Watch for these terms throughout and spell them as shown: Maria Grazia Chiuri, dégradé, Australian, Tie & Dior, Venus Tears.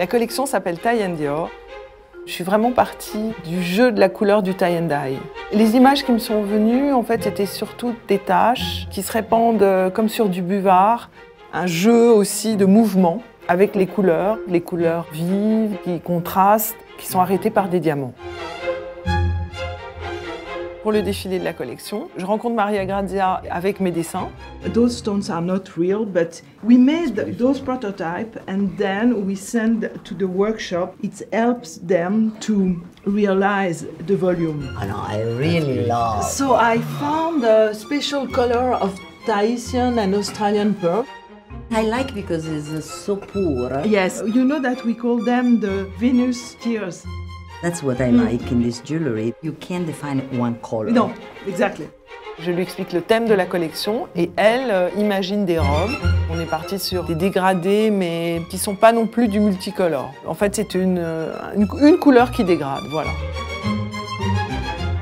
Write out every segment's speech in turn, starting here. La collection s'appelle Tie and Dior. Je suis vraiment partie du jeu de la couleur du tie and dye. Les images qui me sont venues, en fait, c'était surtout des taches qui se répandent comme sur du buvard. Un jeu aussi de mouvement avec les couleurs vives, qui contrastent, qui sont arrêtées par des diamants. Pour le défilé de la collection, je rencontre Maria Grazia avec mes dessins. Those stones are not real, but we made those prototypes and then we send to the workshop. It helps them to realize the volume. And I really love. So I found a special color of Tahitian and Australian pearl. I like because it's so poor. Yes, you know that we call them the Venus Tears. That's what I like in this jewelry. You can't define one color. Non, exactly. Je lui explique le thème de la collection et elle imagine des robes. On est parti sur des dégradés, mais qui ne sont pas non plus du multicolore. En fait, c'est une couleur qui dégrade, voilà.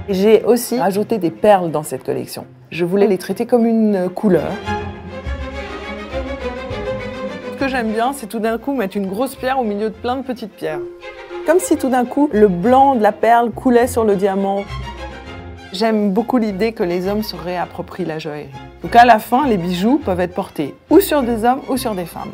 J'ai aussi ajouté des perles dans cette collection. Je voulais les traiter comme une couleur. Ce que j'aime bien, c'est tout d'un coup mettre une grosse pierre au milieu de plein de petites pierres. Comme si tout d'un coup, le blanc de la perle coulait sur le diamant. J'aime beaucoup l'idée que les hommes se réapproprient la joaillerie. Donc à la fin, les bijoux peuvent être portés ou sur des hommes ou sur des femmes.